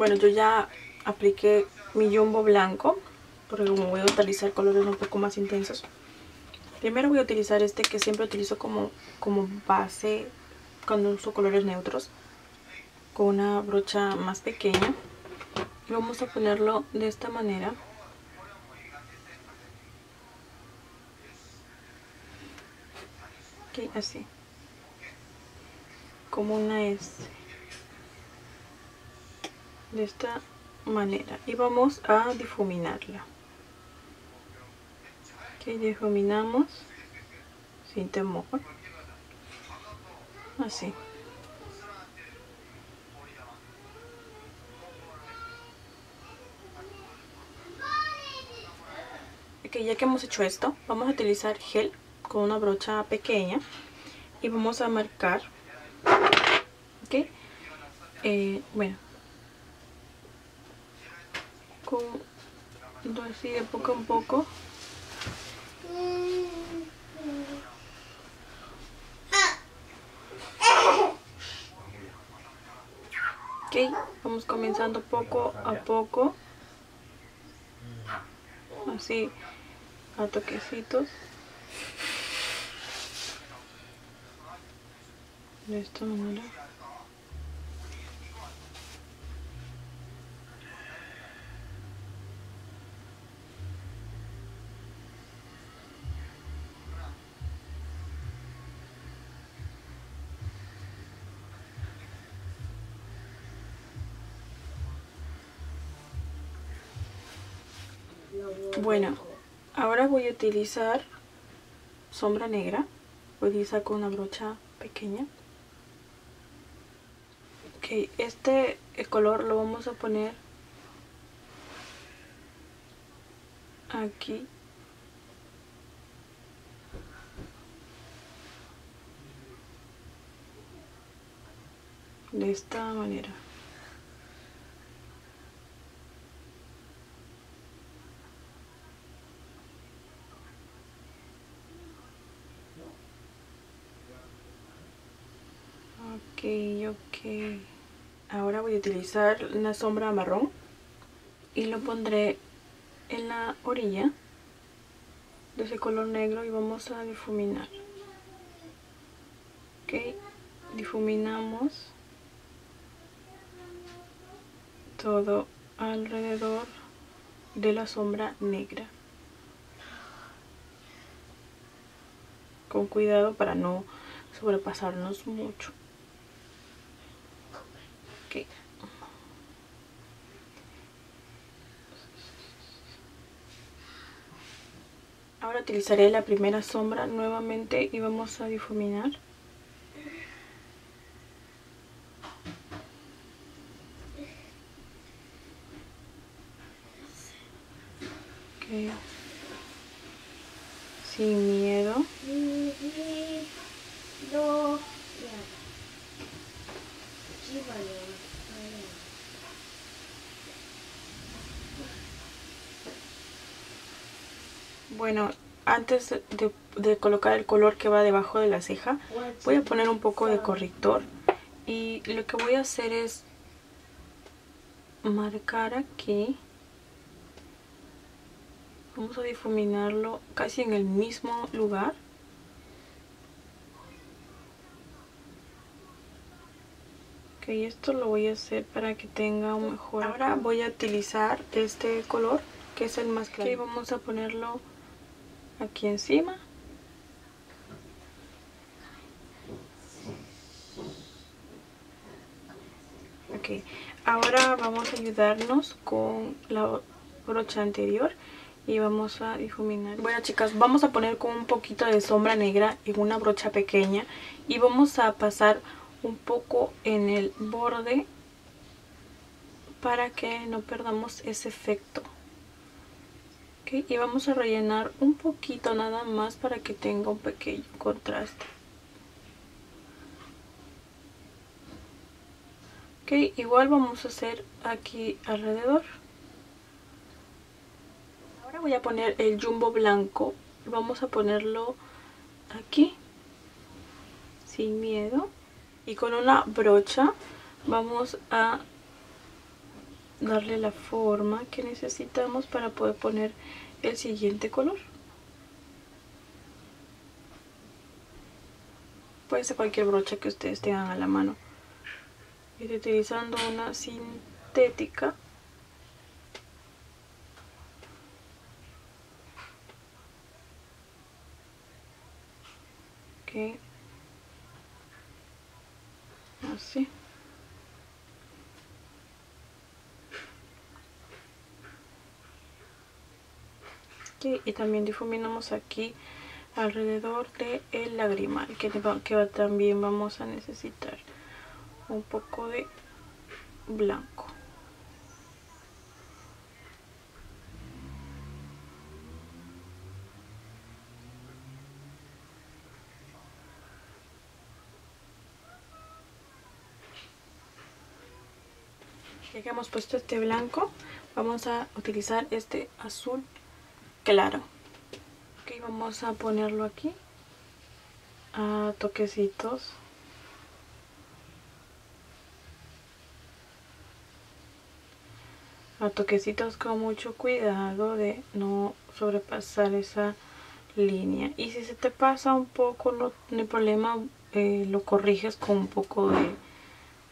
Bueno, yo ya apliqué mi jumbo blanco, porque como voy a utilizar colores un poco más intensos, primero voy a utilizar este que siempre utilizo como base cuando uso colores neutros, con una brocha más pequeña. Y vamos a ponerlo de esta manera. Ok, así. Como una S. De esta manera. Y vamos a difuminarla. Ok, difuminamos. Sin temor. Así. Ok, ya que hemos hecho esto, vamos a utilizar gel con una brocha pequeña y vamos a marcar. Ok, bueno, con así de poco a poco. Ok, vamos comenzando poco a poco, así a toquecitos, de esta manera. Bueno, ahora voy a utilizar sombra negra. Voy a utilizar con una brocha pequeña. Ok, este color lo vamos a poner aquí. De esta manera. Ok. Ahora voy a utilizar una sombra marrón y lo pondré en la orilla de ese color negro y vamos a difuminar. Ok, difuminamos todo alrededor de la sombra negra. Con cuidado para no sobrepasarnos mucho. Okay. Ahora utilizaré la primera sombra nuevamente y vamos a difuminar. Okay. Sin miedo. Bueno, antes de colocar el color que va debajo de la ceja, voy a poner un poco de corrector. Y lo que voy a hacer es marcar aquí. Vamos a difuminarlo casi en el mismo lugar. Ok, esto lo voy a hacer para que tenga un mejor. Ahora voy a utilizar este color, que es el más claro. Ok, vamos a ponerlo aquí encima. Ok, ahora vamos a ayudarnos con la brocha anterior y vamos a difuminar. Bueno, chicas, vamos a poner con un poquito de sombra negra en una brocha pequeña y vamos a pasar un poco en el borde para que no perdamos ese efecto. Okay, y vamos a rellenar un poquito nada más para que tenga un pequeño contraste. Ok, igual vamos a hacer aquí alrededor. Ahora voy a poner el jumbo blanco y vamos a ponerlo aquí. Sin miedo. Y con una brocha vamos a darle la forma que necesitamos para poder poner el siguiente color. Puede ser cualquier brocha que ustedes tengan a la mano. Estoy utilizando una sintética. Ok. Así. Okay, y también difuminamos aquí alrededor del lagrimal, que también vamos a necesitar un poco de blanco. Ya que hemos puesto este blanco, vamos a utilizar este azul claro. Ok, vamos a ponerlo aquí a toquecitos. A toquecitos con mucho cuidado de no sobrepasar esa línea. Y si se te pasa un poco, no hay problema, lo corriges con un poco de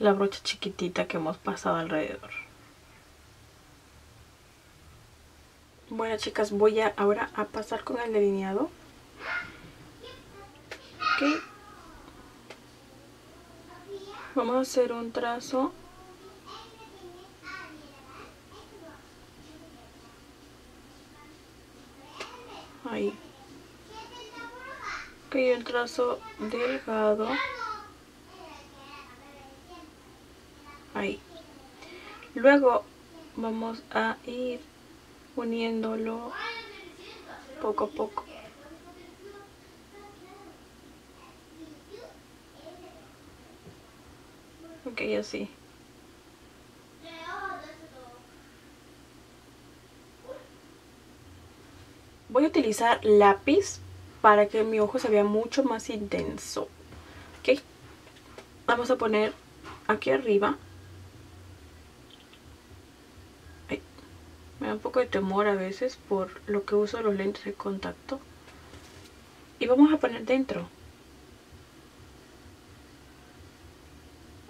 la brocha chiquitita que hemos pasado alrededor. Bueno, chicas, voy ahora a pasar con el delineado. Ok. Vamos a hacer un trazo. Ahí. Ok, un trazo delgado. Ahí. Luego vamos a ir uniéndolo poco a poco. Ok, así. Voy a utilizar lápiz para que mi ojo se vea mucho más intenso. Ok. Vamos a poner aquí arriba. Me da un poco de temor a veces por lo que uso los lentes de contacto. Y vamos a poner dentro.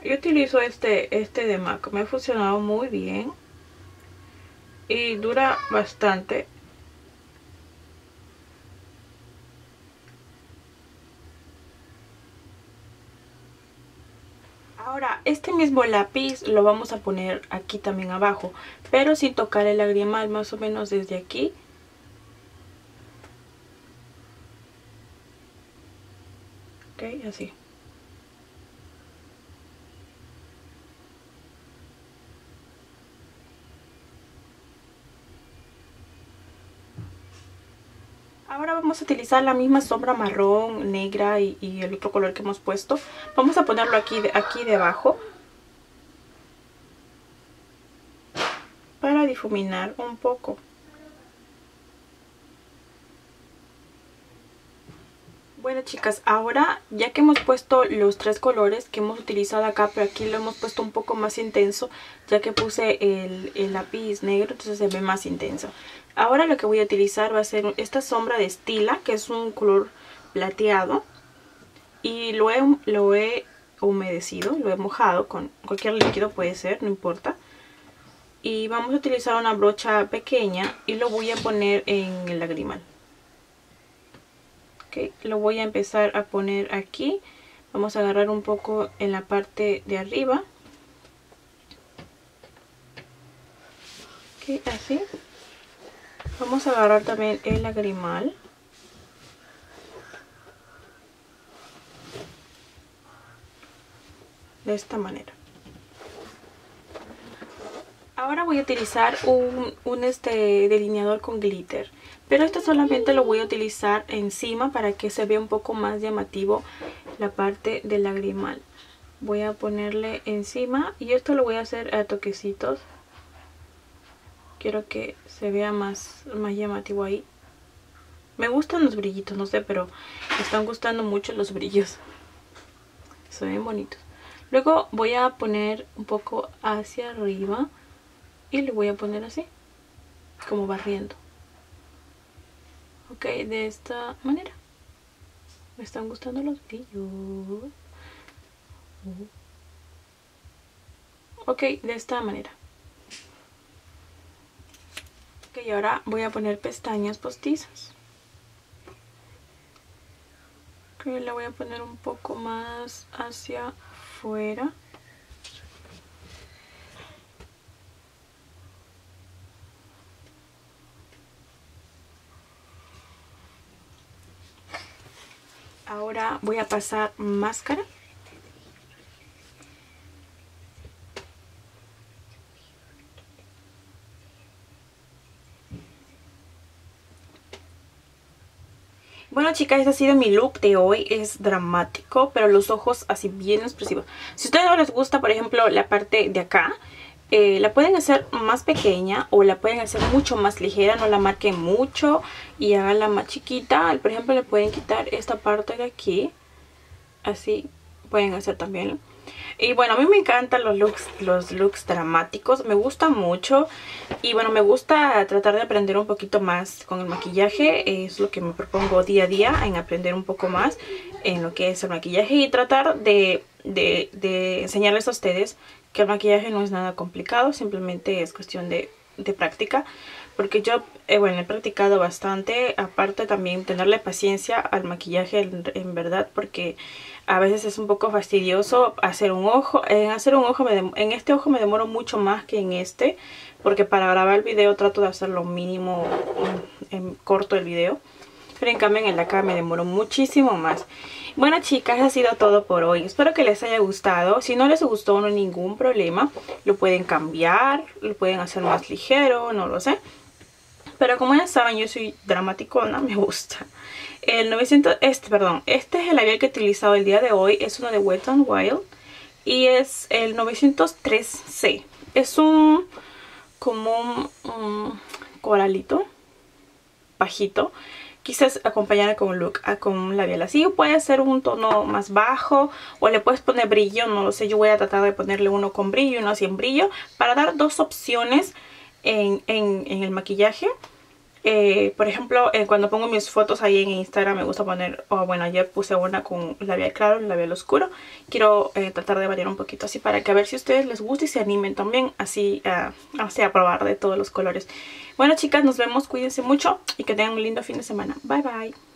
Yo utilizo este de Mac. Me ha funcionado muy bien. Y dura bastante. Ahora, este mismo lápiz lo vamos a poner aquí también abajo, pero sin tocar el lagrimal, más o menos desde aquí. Ok, así. Ahora vamos a utilizar la misma sombra marrón, negra y el otro color que hemos puesto. Vamos a ponerlo aquí debajo para difuminar un poco. Bueno, chicas, ahora ya que hemos puesto los tres colores que hemos utilizado acá, pero aquí lo hemos puesto un poco más intenso, ya que puse el lápiz negro, entonces se ve más intenso. Ahora lo que voy a utilizar va a ser esta sombra de Stila, que es un color plateado. Y lo he humedecido, lo he mojado con cualquier líquido, puede ser, no importa. Y vamos a utilizar una brocha pequeña y lo voy a poner en el lagrimal. Okay, lo voy a empezar a poner aquí. Vamos a agarrar un poco en la parte de arriba. Okay, así. Vamos a agarrar también el lagrimal. De esta manera. Ahora voy a utilizar un delineador con glitter. Pero este solamente lo voy a utilizar encima para que se vea un poco más llamativo la parte del lagrimal. Voy a ponerle encima y esto lo voy a hacer a toquecitos. Quiero que se vea más llamativo ahí. Me gustan los brillitos, no sé, pero me están gustando mucho los brillos. Se ven bonitos. Luego voy a poner un poco hacia arriba. y le voy a poner así, como barriendo. Ok, de esta manera. Me están gustando los brillos. Ok, de esta manera. Ok, ahora voy a poner pestañas postizas. Creo que la voy a poner un poco más hacia afuera. Ahora voy a pasar máscara. Bueno, chicas, este ha sido mi look de hoy. Es dramático, pero los ojos así bien expresivos. Si a ustedes no les gusta, por ejemplo, la parte de acá, la pueden hacer más pequeña o la pueden hacer mucho más ligera. No la marquen mucho y háganla más chiquita. Por ejemplo, le pueden quitar esta parte de aquí. Así pueden hacer también. Y bueno, a mí me encantan los looks dramáticos. Me gustan mucho. Y bueno, me gusta tratar de aprender un poquito más con el maquillaje. Es lo que me propongo día a día, en aprender un poco más en lo que es el maquillaje. Y tratar de enseñarles a ustedes que el maquillaje no es nada complicado, simplemente es cuestión de práctica. Porque yo, bueno, he practicado bastante, aparte también tenerle paciencia al maquillaje en verdad, porque a veces es un poco fastidioso hacer un ojo. En este ojo me demoro mucho más que en este, porque para grabar el video trato de hacer lo mínimo en corto el video. Pero en cambio en el de acá me demoro muchísimo más. Bueno, chicas, ha sido todo por hoy. Espero que les haya gustado. Si no les gustó, no hay ningún problema. Lo pueden cambiar, lo pueden hacer más ligero, no lo sé. Pero como ya saben, yo soy dramaticona, me gusta. Este es el labial que he utilizado el día de hoy. Es uno de Wet n Wild y es el 903C. Es como un coralito bajito. Quizás acompañarla con un look, con un labial así. Puede ser un tono más bajo o le puedes poner brillo, no lo sé. Yo voy a tratar de ponerle uno con brillo y uno sin brillo, para dar dos opciones en el maquillaje. Por ejemplo, cuando pongo mis fotos ahí en Instagram me gusta poner, bueno, ayer puse una con labial claro y labial oscuro. Quiero tratar de variar un poquito así, para que a ver si a ustedes les gusta y se animen también así, así a probar de todos los colores. Bueno, chicas, nos vemos, cuídense mucho y que tengan un lindo fin de semana. Bye, bye.